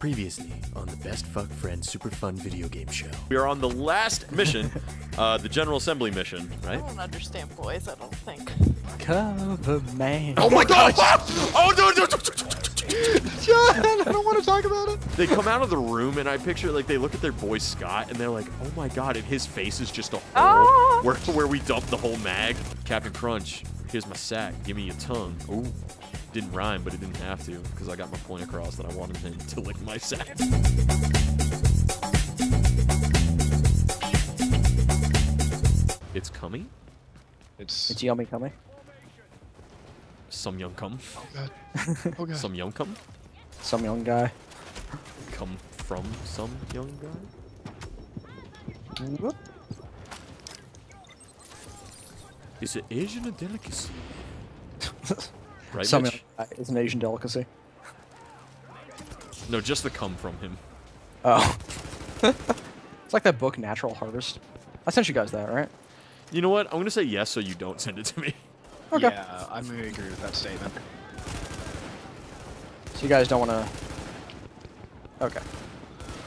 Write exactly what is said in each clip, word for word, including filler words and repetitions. Previously on the Best Fuck Friend Super Fun Video Game Show. We are on the last mission, uh, the General Assembly mission, right? I don't understand boys, I don't think. Cover man. Oh my gosh! Oh no, no, no, John, I don't want to talk about it. They come out of the room and I picture, like, they look at their boy Scott and they're like, oh my god, and his face is just a hole ah. where, where we dumped the whole mag. Captain Crunch, here's my sack, give me your tongue. Ooh. Didn't rhyme, but it didn't have to, because I got my point across that I wanted him to lick my sack. It's cummy? It's... It's yummy cummy? Some young cum. Oh god. Oh god. Some young cum? Some young guy. Come from some young guy? Whoop. It's an Asian delicacy. Right, Some Mitch? It's an Asian delicacy. No, just the cum from him. Oh. It's like that book, Natural Harvest. I sent you guys that, right? You know what? I'm going to say yes so you don't send it to me. Okay. Yeah, I'm going to agree with that statement. So you guys don't want to... Okay.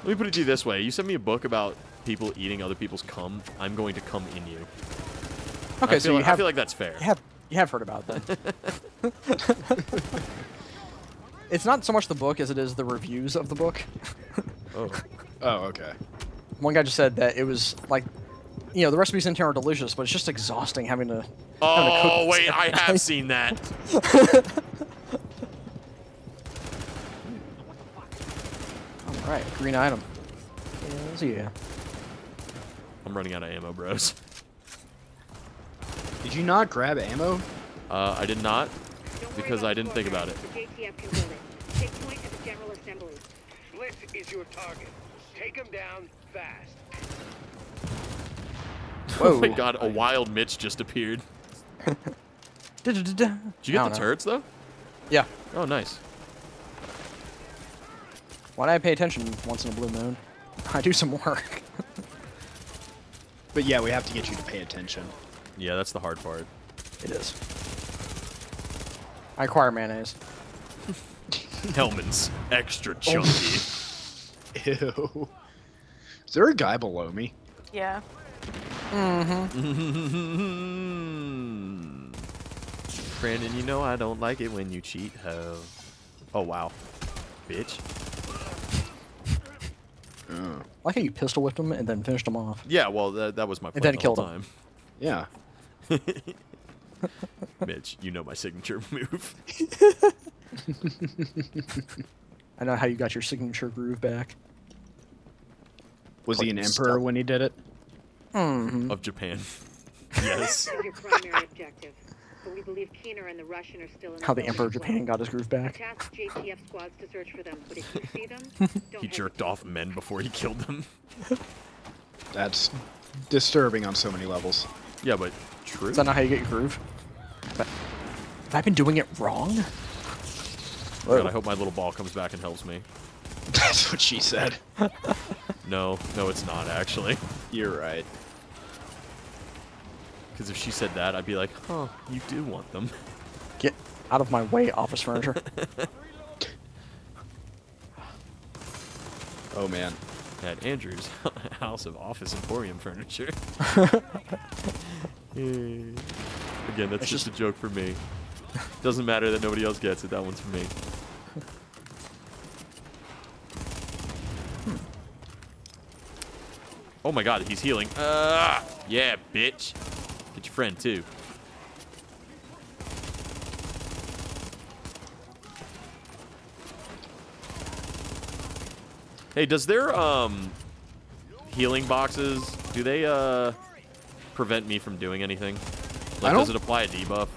Let me put it to you this way. You send me a book about people eating other people's cum, I'm going to cum in you. Okay, I so you like, have... I feel like that's fair. You have... You have heard about that. It's not so much the book as it is the reviews of the book. Oh. Oh, okay. One guy just said that it was like, you know, the recipes in here are delicious, but it's just exhausting having to. Oh, having to cook wait, I have seen that. All right, green item. Yes, yeah. I'm running out of ammo, bros. Did you not grab ammo? Uh, I did not, because I didn't think about it. Oh my god, a wild Mitch just appeared. Did you get the know. turrets, though? Yeah. Oh, nice. Why do I pay attention once in a blue moon? I do some work. But yeah, we have to get you to pay attention. Yeah, that's the hard part. It is. I acquire mayonnaise. Hellman's extra chunky. Ew. Is there a guy below me? Yeah. Mm-hmm. Brandon, you know I don't like it when you cheat, ho. Oh, wow. Bitch. Mm. I like how you pistol whipped him and then finished him off. Yeah, well, that, that was my plan. And then the killed time. him. Yeah. Mitch, you know my signature move. I know how you got your signature groove back. Was Clinton he an emperor stuff. when he did it? Mm-hmm. Of Japan. Yes. Your primary objective, but we believe Keener and the Russian are still in how the Emperor of Japan got his groove back. Task J T F squads to search for them, but if you see them, don't he jerked off men before he killed them. That's disturbing on so many levels. Yeah, but true. Is that not how you get your groove? But have I been doing it wrong? God, I hope my little ball comes back and helps me. That's what she said. No, no, it's not, actually. You're right. Because if she said that, I'd be like, huh, you do want them. Get out of my way, office furniture. Oh, man. At Andrew's house of office emporium furniture. Again, that's it's just, just a joke for me. Doesn't matter that nobody else gets it. That one's for me. Hmm. Oh my god, he's healing. Uh, yeah, bitch. Get your friend, too. Hey, does their um, healing boxes, do they uh, prevent me from doing anything? Like, does it apply a debuff?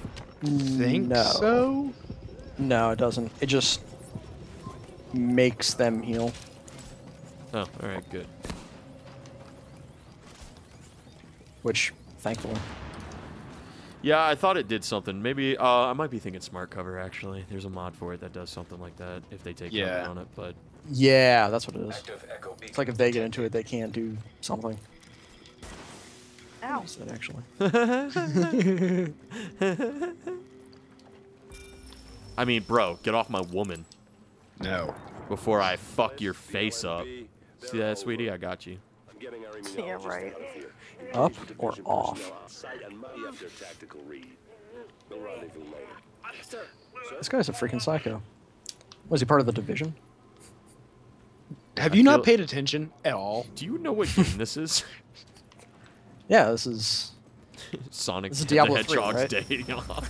Think no. so? No, it doesn't. It just makes them heal. Oh, alright, good. Which, thankfully. Yeah, I thought it did something. Maybe, uh, I might be thinking smart cover, actually. There's a mod for it that does something like that, if they take yeah. cover on it, but... Yeah, that's what it is. It's like if they get into it, they can't do something. Ow. That actually. I mean, bro, get off my woman. No. before I fuck your face up. See that, sweetie? I got you. Yeah, right. Up or off? This guy's a freaking psycho. Was he part of the Division? Have you not paid attention at all? Do you know what game this is? Yeah, this is Sonic this is Diablo the Hedgehog's three, right? Day off.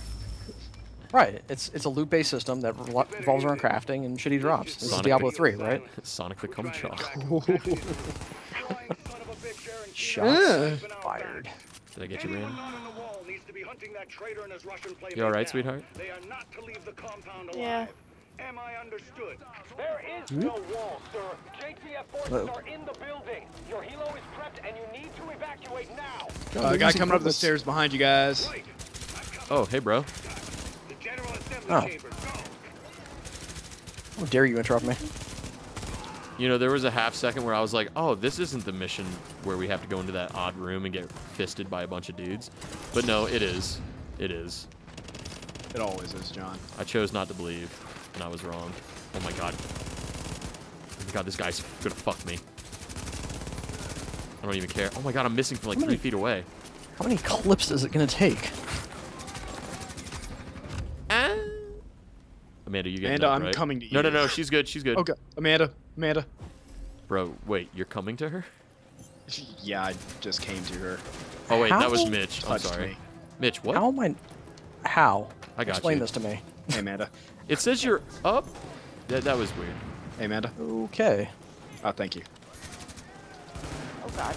Right, it's it's a loot-based system that revolves around crafting and shitty drops. This Sonic is Diablo three, right? Sonic the Cumchog. Shots fired. Did I get you, Rand? You all right, sweetheart? Yeah. Am I understood? There is no wall, sir. J T F forces are in the building. Your helo is prepped and you need to evacuate now. The uh, guy coming up the stairs behind you guys. Oh, hey, bro. Oh. How dare you interrupt me? You know, there was a half second where I was like, oh, this isn't the mission where we have to go into that odd room and get fisted by a bunch of dudes. But no, it is. It is. It always is, John. I chose not to believe, and I was wrong. Oh my god. Oh my god, this guy's gonna fuck me. I don't even care. Oh my god, I'm missing from like how three many, feet away. How many clips is it gonna take? Ah. Amanda, you get Amanda, up, I'm right? coming to you. No, no, no, she's good, she's good. Okay, Amanda, Amanda. Bro, wait, you're coming to her? Yeah, I just came to her. Oh wait, how? That was Mitch. I'm sorry. Me. Mitch, what? How am I... How? I got Explain you. this to me. Hey, Amanda. It says you're up. That, that was weird. Hey, Amanda. Okay. Oh, thank you. Oh, God.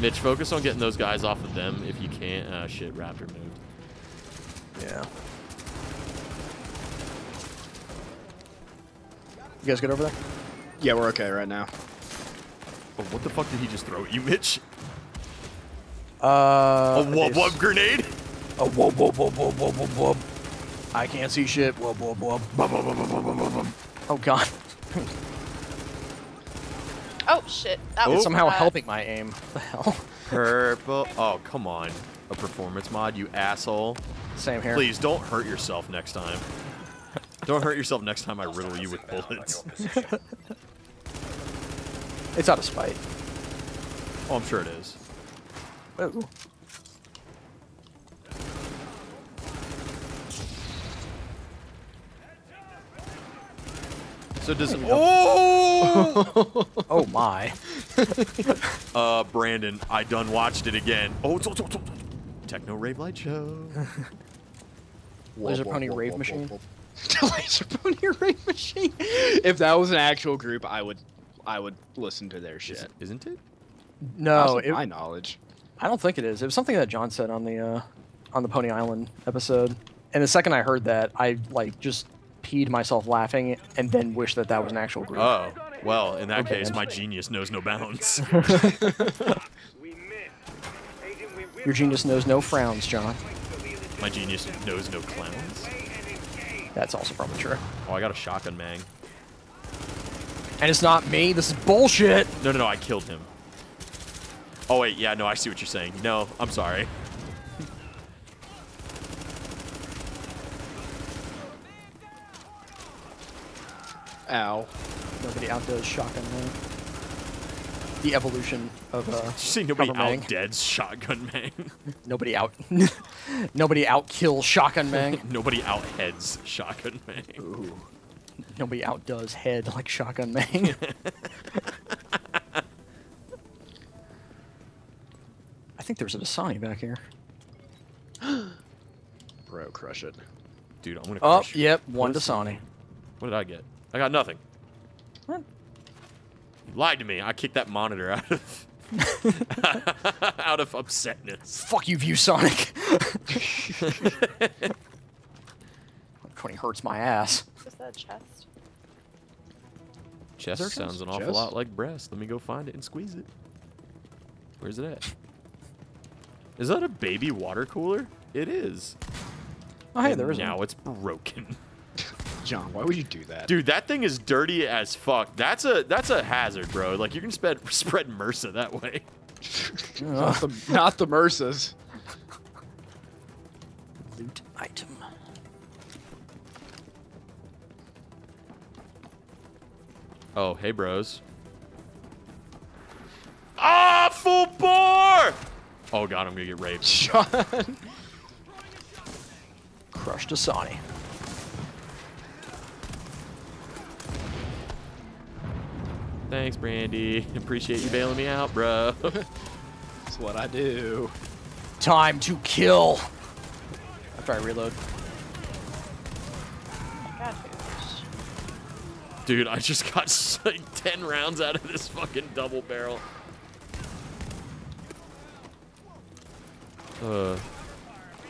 Mitch, focus on getting those guys off of them if you can't. Uh, shit, Raptor moved. Yeah. You guys good over there? Yeah, we're okay right now. Oh, what the fuck did he just throw at you, Mitch? Uh, a wub wub grenade? A wub wub wub wub wub wub wub. I can't see shit. Wub wub wub. Wub wub wub wub wub wub. Oh god. Oh shit. That was somehow helping my aim. What the hell? Purple. Oh come on. A performance mod, you asshole. Same here. Please don't hurt yourself next time. Don't hurt yourself next time I riddle you with bullets. It's out of spite. Oh, I'm sure it is. Oh. So does oh oh my uh Brandon, I done watched it again. Oh, it's, it's, it's, it's. Techno Rave Light Show. Laser Pony Rave Machine. Laser Pony Rave Machine. If that was an actual group, I would I would listen to their shit. Is it, isn't it? No, it, my knowledge. I don't think it is. It was something that John said on the uh, on the Pony Island episode. And the second I heard that, I like just peed myself laughing, and then wished that that was an actual group. Oh, well, in that okay. case, my genius knows no bounds. Your genius knows no frowns, John. My genius knows no clowns. That's also probably true. Oh, I got a shotgun, Mang. And it's not me. This is bullshit. No, no, no. I killed him. Oh wait, yeah, no, I see what you're saying. No, I'm sorry. Ow. Nobody outdoes shotgun man. The evolution of uh. Did you see nobody out deads shotgun man. Nobody out. Nobody out kills shotgun man. Nobody out heads shotgun man. Ooh. Nobody outdoes head like shotgun man. I think there's a Dasani back here. Bro, crush it. Dude, I'm gonna oh, crush it. Oh, yep, one Dasani. What did I get? I got nothing. What? You lied to me. I kicked that monitor out of... out of upsetness. Fuck you, ViewSonic. twenty hurts my ass. Is that chest? Chest sounds an chest? awful lot like breast. Let me go find it and squeeze it. Where's it at? Is that a baby water cooler? It is. Oh, hey, and there is now one. It's broken. John, why would you do that? Dude, that thing is dirty as fuck. That's a that's a hazard, bro. Like, you can spread, spread MRSA that way. not, the, not the MRSAs. Loot item. Oh, hey, bros. Ah, full bore! Oh, God, I'm going to get raped. Sean. Crushed Dasani. Thanks, Brandy. Appreciate you bailing me out, bro. That's what I do. Time to kill. After I reload. Dude, I just got like ten rounds out of this fucking double barrel. Uh.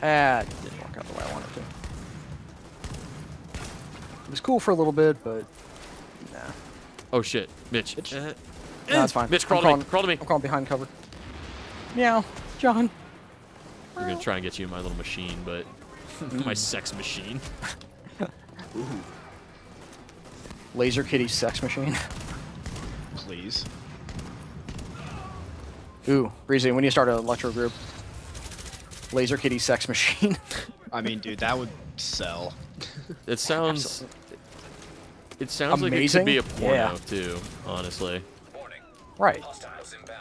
Ah, it didn't work out the way I wanted to. It was cool for a little bit, but nah. Oh shit, Mitch. Mitch? Uh, no, it's fine. Mitch, crawl to me. Crawl to me. I'm crawling behind cover. Meow, John. We're gonna try and get you in my little machine, but my sex machine. Ooh. Laser Kitty sex machine. Please. Ooh, Breezy, we need to start an electro group. Laser Kitty sex machine. I mean, dude, that would sell. It sounds. Absolutely. It sounds amazing. Like it could be a porno, yeah. Too, honestly. Right.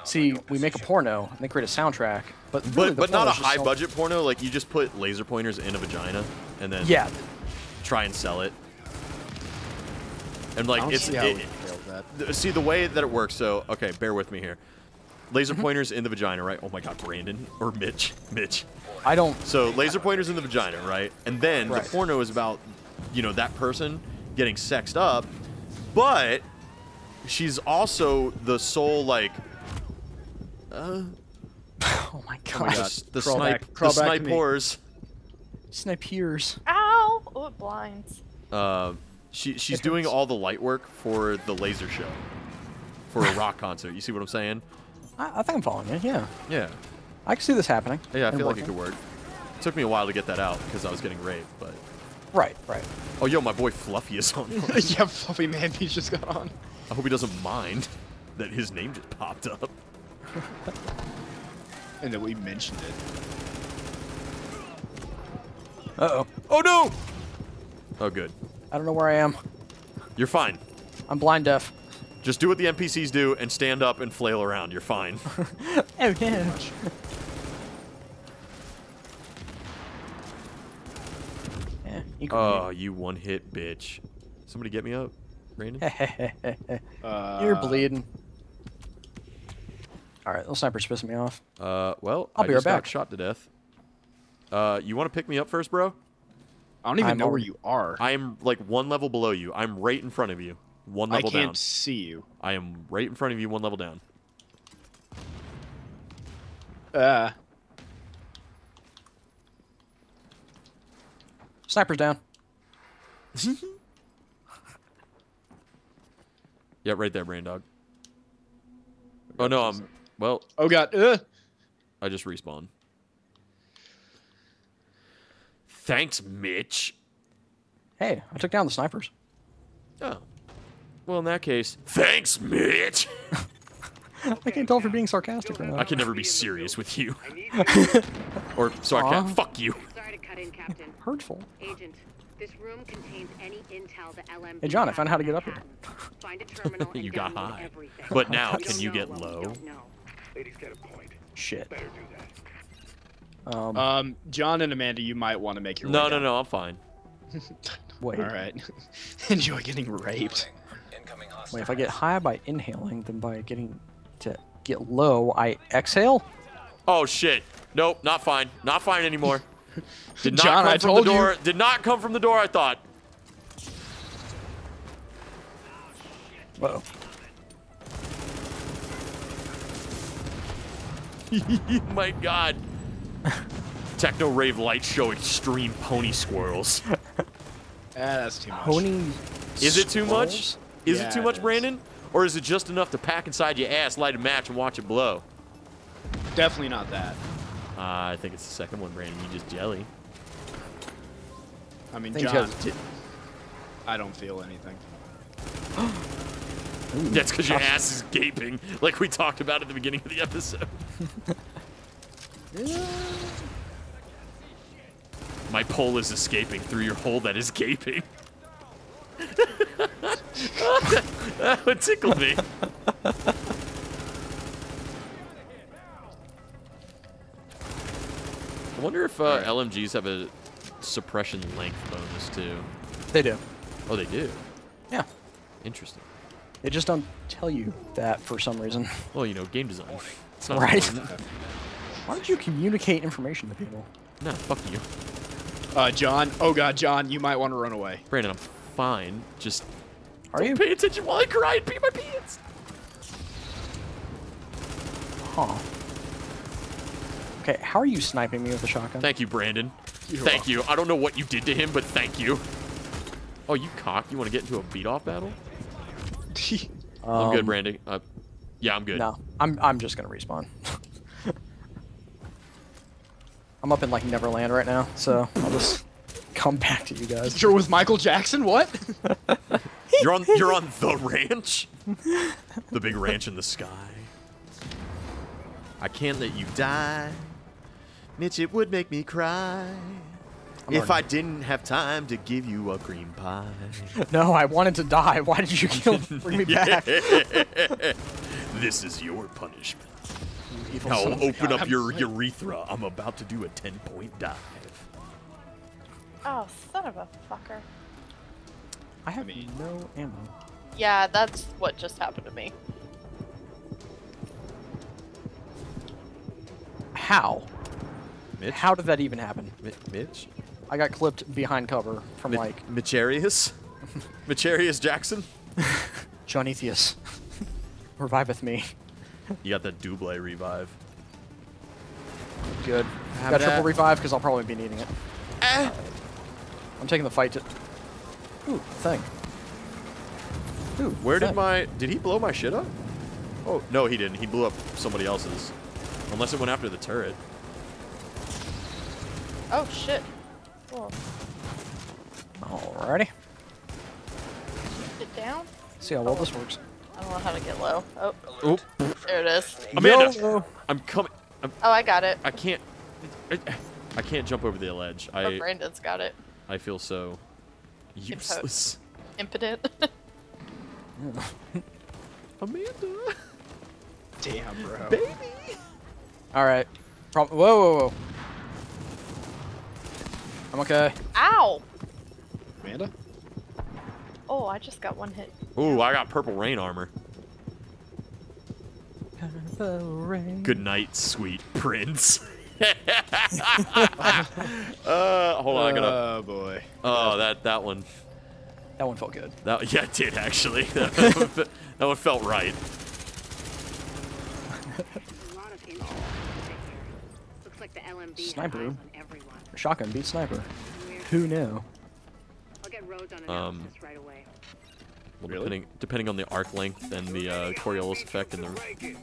See, we make a porno and they create a soundtrack, but really but, but not a high budget porno. Like you just put laser pointers in a vagina and then yeah, try and sell it. And like it's see, it, it, see the way that it works. So okay, bear with me here. Laser pointers in the vagina, right? Oh my God, Brandon or Mitch, Mitch. I don't. So laser pointers in the vagina, right? And then right. The porno is about, you know, that person getting sexed up, but she's also the sole like. Uh, oh my God! Oh my God. The snipe, the snipers, snipers. Ow! Oh, it blinds. Uh, she she's doing all the light work for the laser show, for a rock concert. You see what I'm saying? I, I think I'm following you. Yeah. Yeah. I can see this happening. Yeah, I feel like it could work. It took me a while to get that out because I was getting raped, but. Right, right. Oh, yo, my boy Fluffy is on. Yeah, Fluffy, man, he's just got on. I hope he doesn't mind that his name just popped up. And that we mentioned it. Uh-oh. Oh, no! Oh, good. I don't know where I am. You're fine. I'm blind deaf. Just do what the N P Cs do and stand up and flail around. You're fine. Oh, no. Oh, you one-hit bitch. Somebody get me up, Brandon? uh, You're bleeding. All right, those snipers pissing me off. Uh, well, I'll I be just right back. Got shot to death. Uh, you want to pick me up first, bro? I don't even I'm know where you are. I am like one level below you. I'm right in front of you. One level down. I can't down. see you. I am right in front of you, one level down. Uh... Sniper's down. Yeah, right there, brain dog. Oh no, I'm well. Oh God, uh. I just respawned. Thanks, Mitch. Hey, I took down the snipers. Oh, well in that case, thanks, Mitch. Okay, I can't tell if you're being sarcastic or not. I can never be serious with you. Or sarcastic. Fuck you. Hurtful. Agent, this room contains any intel the L M P. Hey John, I found out how to get up here. Find a terminal. You got high. Everything. But now, can you get low? Ladies get a point. Shit. Better do that. Um, um, John and Amanda, you might want to make your. No, way no, down. no, I'm fine. Wait. All right. Enjoy getting raped. Wait, if I get high by inhaling, then by getting to get low, I exhale. Oh shit! Nope, not fine. Not fine anymore. Did not John, come I from told the door. You. Did not come from the door. I thought. Uh-oh. My God. Techno rave light show extreme pony squirrels. Ah, that's too much. Pony. Is it too much? Is yeah, it too much, it Brandon? Or is it just enough to pack inside your ass, light a match, and watch it blow? Definitely not that. Uh, I think it's the second one, Brandon. You just jelly. I mean, I John, I don't feel anything. That's because your ass is gaping, like we talked about at the beginning of the episode. My pole is escaping through your hole that is gaping. That would tickle me. I wonder if uh, L M Gs have a suppression length bonus too. They do. Oh, they do? Yeah. Interesting. They just don't tell you that for some reason. Well, you know, game design. It's not right. Why don't you communicate information to people? No, fuck you. Uh, John. Oh God, John, you might want to run away. Brandon, I'm fine. Just Are don't you? pay attention while I cry and pee my pants. Huh. Okay, how are you sniping me with a shotgun? Thank you, Brandon. You're thank welcome. you. I don't know what you did to him, but thank you. Oh, you cock. You want to get into a beat-off battle? um, I'm good, Brandon. Uh, yeah, I'm good. No, I'm, I'm just going to respawn. I'm up in, like, Neverland right now, so I'll just come back to you guys. Sure was Michael Jackson, what? You're on, you're on the ranch? The big ranch in the sky. I can't let you die. Mitch, it would make me cry. I'm if I didn't have time to give you a cream pie. No, I wanted to die. Why did you kill me? Bring me back. This is your punishment. You now open up your sick. urethra. I'm about to do a ten-point dive. Oh, son of a fucker. I have no ammo. Yeah, that's what just happened to me. How? Mitch? How did that even happen? M Mitch? I got clipped behind cover from M like... Micharius? Micharius Jackson? Johnethius. Reviveth me. You got the double revive. Good. Have got that. triple revive because I'll probably be needing it. Ah. I'm taking the fight to... Ooh, thing. Ooh, Where thing. did my... Did he blow my shit up? Oh, no he didn't. He blew up somebody else's. Unless it went after the turret. Oh shit. Cool. Alrighty. Get down. See how well oh. this works. I don't know how to get low. Oh. Oop. There it is. Amanda! Yo. I'm coming. I'm, oh, I got it. I can't. I can't jump over the ledge. Oh, I, Brandon's got it. I feel so useless. Impotent. Amanda! Damn, bro. Baby! Alright. Whoa, whoa, whoa. I'm okay. Ow! Amanda? Oh, I just got one hit. Ooh, I got purple rain armor. Purple rain. Good night, sweet prince. uh, hold on, I gotta... Oh, boy. Oh, that, that one. That one felt good. That, yeah, it did, actually. That, that one felt right. Sniper. Shotgun beat sniper. Who knew? Um, well, really? depending, depending on the arc length and the uh, Coriolis effect and the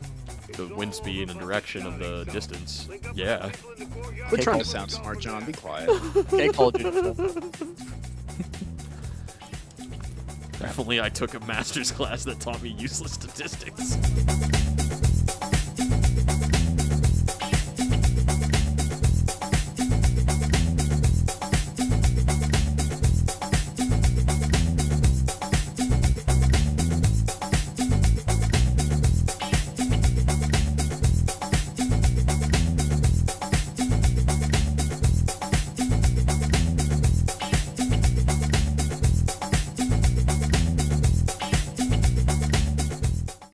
the wind speed and direction of the distance. Yeah. We're trying to sound smart, John. Be quiet. Okay, Call of Duty. If only I took a master's class that taught me useless statistics.